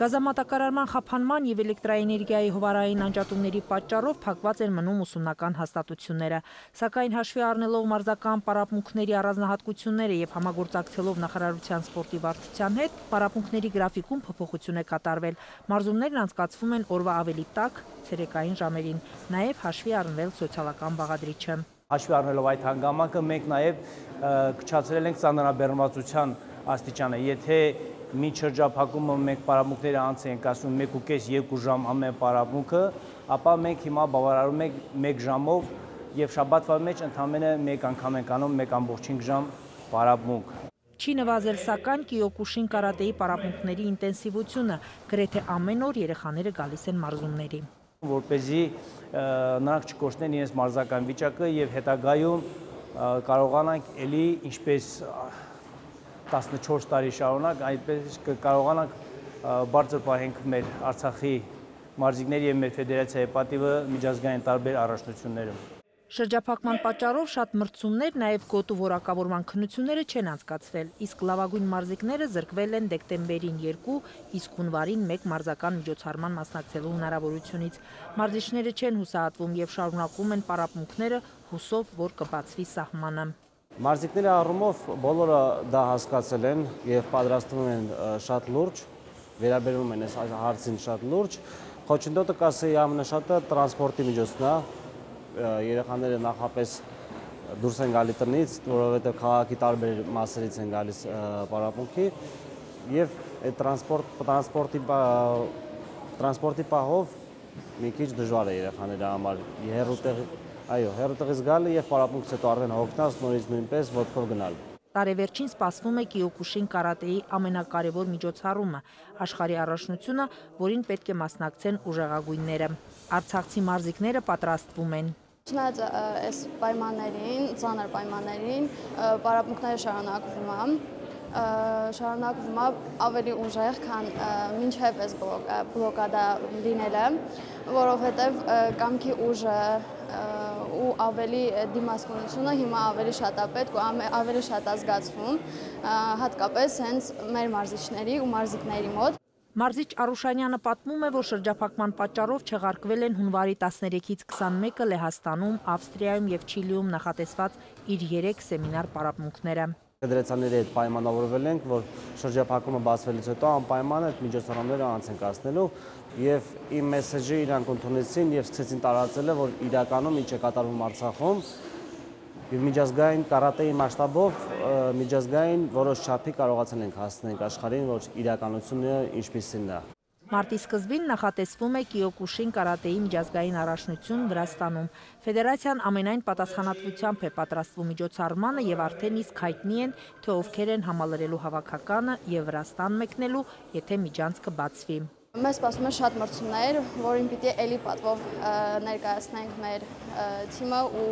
Գազամատակարարման խափանման եւ էլեկտրաէներգիայի հովարային անջատումների պատճառով փակված են մնում ուսումնական հաստատությունները, սակայն հաշվի առնելով մարզական պարապմունքների առանձնահատկությունները եւ համագործակցելով նախարարության սպորտի վարչության հետ, պարապմունքների գրաֆիկում փոփոխություն է կատարվել։ Մարզումներն անցկացվում են օրվա ավելի տաք ցերեկային ժամերին, նաեւ հաշվի առնվել սոցիալական բաղադրիչը։ Հաշվի առնելով այդ հանգամանքը, մենք նաեւ կքչացրել ենք ծանրաբեռնվածության աստիճանը, եթե Mici շրջափակումը մենք պարապմունքները անց ենք ասում 1.5-2 ժամ ամեն պարապմունքը, ապա մենք հիմա բավարարում ենք 1 ժամով եւ շաբաթվա մեջ ընդամենը 1 անգամ ենք անում 1.5 ժամ պարապմունք։ Չի նվազել սակայն Կիոկուշին կարատեի պարապմունքների ինտենսիվությունը, գրեթե ամեն օր երեխաները գալիս են մարզումների, որպեսզի նրանք չկորցնեն իրենց մարզական վիճակը եւ հետագայում կարողանանք ելի ինչպես 14 տարի շարունակ, այդպես կարողանանք բարձր պահենք մեր Արցախի մարզիկների եւ մեր ֆեդերացիայի պատիվը միջազգային տարբեր առաջնություններում։ Շրջափակման պատճառով շատ մրցումներ, նաեւ գոտու որակավորման քննությունները չեն անցկացվել, իսկ լավագույն մարզիկները զրկվել են դեկտեմբերին 2, իսկ հունվարին 1 մարզական միջոցառման մասնակցելու հնարավորությունից։ Մարզիչները չեն հուսահատվում եւ շարունակում են պարապմունքները, հուսով, որ կբացվի սահմանը։ Մարզիկների առումով բոլորը դա հասկացել են եւ պատրաստվում են շատ լուրջ, վերաբերվում են այս հարցին շատ լուրջ։ Խոչընդոտը կասեի ամենաշատը տրանսպորտի միջոցն է, երեխաները նախապես դուրս են գալիս տնից, որովհետեւ քաղաքի տարբեր մասերից են գալիս պարապմունքի եւ այդ տրանսպորտի պահով մի քիչ դժվար է երեխաների համար հեռուտեղ Այո, հերթից գալը եւ պարապմունքից հետո արդեն հոգնած նորից նույնպես ոտքով գնալ։ Տարեվերջին սպասվում է Կիոկուշին կարատեի ամենակարևոր միջոցառումը, աշխարհի առաջնությունը, որին պետք է մասնակցեն ուժեղագույնները։ Արցախցի մարզիկները պատրաստվում են։ Չնայած այս պայմաններին, ծանր պայմաններին, պարապմունքները շարունակվում է ավելի ուժեղ, քան մինչև այս բլոկադա լինելը, որովհետեւ կամքի ուժը ու ավելի դիմասկունությունը հիմա ավելի շատ է պետք ու ավելի շատ է զգացվում, հատկապես հենց մեր մարզիչների ու մարզիկների մոտ։ Մարզիչ Արուշանյանը պատմում է, որ շրջափակման պատճառով չեղարկվել են հունվարի 13-ից 21-ը Լեհաստանում, Ավստրիայում եւ Չիլիում նախատեսված իր 3 սեմինար պարապմունքները։ Ֆեդերացիաների հետ պայմանավորվել ենք, որ շրջափակումը բացվելուց հետո անպայման այդ միջոցառումները անց ենք անցնելու Եվ իմ մեսեջը իրանք ընդունեցին եւ սկսեցին տարածելը, որ իրականում ինչ է կատարվում Արցախում եւ միջազգային կարատեի մասշտաբով միջազգային որոշ չափի կարողացել ենք հասնել աշխարհին, որ իրականությունը ինչպիսին է։ Մարտի սկզբին նախատեսվում է Կիոկուշին կարատեի միջազգային առաջնություն Վրաստանում։ Ֆեդերացիան ամենայն պատասխանատվությամբ է պատրաստվում միջոցառմանը եւ արդեն իսկ հայտնի են, թե ովքեր են համալրելու հավաքականը եւ Վրաստան մեկնելու, եթե միջանցքը բացվի։ Մեզ սպասում են շատ մրցումներ, որին պիտի էլի պատվով ներկայացնենք մեր թիմը ու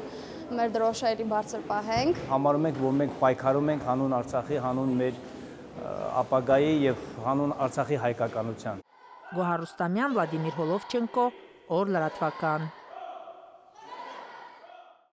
մեր դրոշը էլի բարձր պահենք։ Համարում ենք, որ մենք պայքարում ենք հանուն Արցախի, հանուն մեր ապագայի եւ հանուն Արցախի հայկականության։ Գոհար Ռուստամյան, Վլադիմիր Հոլովչենկո, Օրլա Ռատվական։